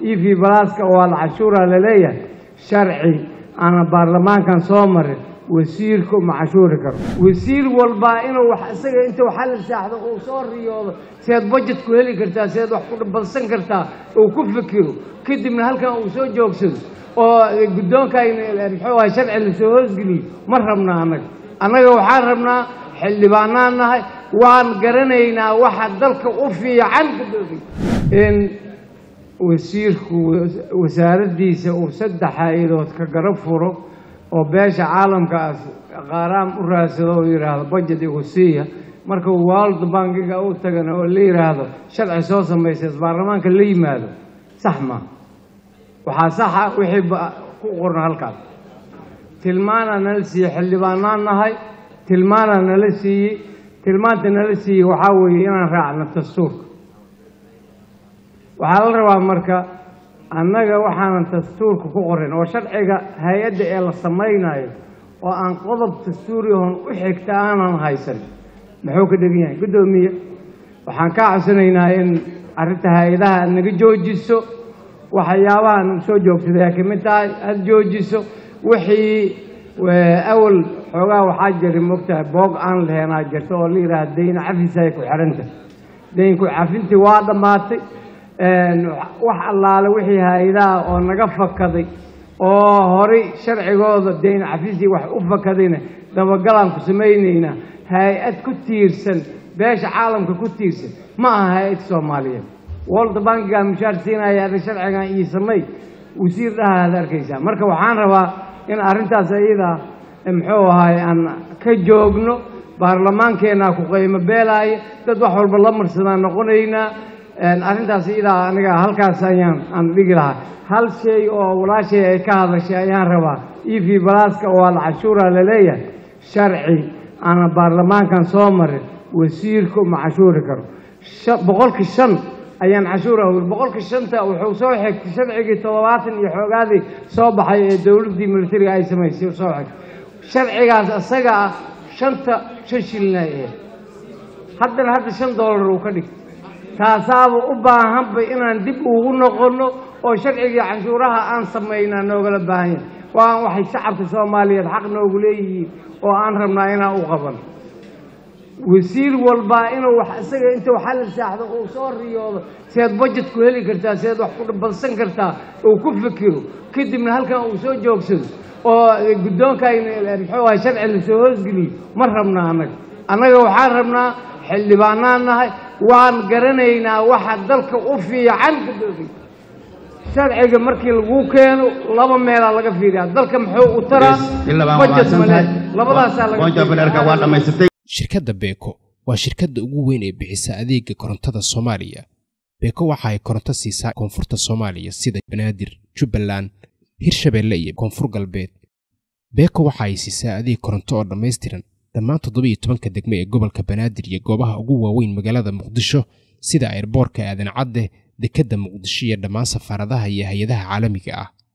في بلاسكا والعشورة لليه شرعي أنا برلمان كان صامر وسيركم عشورك وسير والباين وحسك أنت وحل ساحة وصار رياضة سيد بجت كهلي كرتا سيد وحقول بلسن كرتا وكفكيو كده من هالكا وسوي جوكسز وقدام كاين الحوا شرع اللي سووز قلي مرهمنا أنا جو حارمنا حل بعنانا وان قرنينا واحد ذلك وفي عن إن وسيرك وزارة ديسة وصدح إذا تكجرب فره وباش عالم كاس غرام وراسه ويراه بجدي وسيا مركو والد بانجي أو تجنا اللي هذا شرع أساسا ما يصير برلمان كلي ماله صحما وحاسحة ويحب قرن هالكاب تلمانا نلسي حل بعنانا هاي تلمانا نلسي تلمانا نلسي وحاوي أنا راعي نفسه وحال روا مركا أنجا وحنا تستور كقرن وشرعك هيد إلى الصميناي وأن قضب تستورهم وحكت أنا هايسن محوك دقيقة قدومية وحن كعسنينا إن عرفتها إذا أنك جوجسو وحيوان سوجوك ذاك متى الجوجسو وحي وأول حوا وحجر مكتب بوق أن لهنا جرتوا لي راه دين عفي سايكو حرنته دينكو عفنتي واضح ماتي wax allaale wixii hay'ada oo naga fakaday oo hore sharcigooda deyn cafiisii wax u fakadayna dabagalan ku sameeynayna hay'ad ku tiirsan beesha caalamka ku tiirsan ma aha hay'ad Soomaaliyeed World Bank ga mishaarsiinaya sharciga ay sameey wasiir dhaha arkaysa marka waxaan rabaa in arintaas ayada maxuu ahay aan ka joogno baarlamaankeena ku qiimo beelay dad wax walba la marsadaan noqonayna arintaas ilaa aniga halkaas ayaan dhigilaha hal shay oo walaashay ay ka hadashay ayaan rabaa ifi balaaska oo al ashura laleeyahay sharci ana baarlamaankan soo maray wasiirku ma ashura karo 5% ayaan ashura oo 5% wuxuu soo xigtay sharcigii 70 iyo xoogaadii soo baxay ee dawladii militariga ay sameysay soo xigtay sharcigaas asaga 5 shilin ah hadda $5 uu ka dhigtay taasaba u baahan bay inaan dib ugu noqono oo sharciga cashuuraha aan sameeyna nooga la baahan waan waxay shacabka Soomaaliyeed xaq noogu leeyihiin oo aan rabnaa inaan u qaban wasiir walba inuu wax isaga inta waxa la saaxdo oo soo riyoodo seed budget ku heli kartaa seed wax ku dhabsan kartaa oo ku fikiro kadib halkan uu soo joogsado oo gudoonka ay maxay sharci la soo hoosgeli mar rabnaa anaga waxaan rabnaa xilli baanaanahay وأن قرنينا واحد ذلك وفي عن كذي شرعي مركي الوكيل لما ميلا لقى فيه ذلك محو وترى بجت مليان لبلا سالك شركة بيكو وشركة وين بعيسى أذيك كورنتا الصومالية بيكو وحاي كورنتا سيسا كونفورتا الصومالية سيدة بنادر جبلان هيرشبيلية كونفور قلبيت بيكو وحاي سيسا أذيك كورنتا دميسترن damaan 17 degmo ee gobolka Banaadir iyo goobaha ugu waaweyn magaalada Muqdisho sida airportka Aadan Cadde dekadda Muqdisho iyo dhamaan safaaradaha iyo hay'adaha caalamiga ah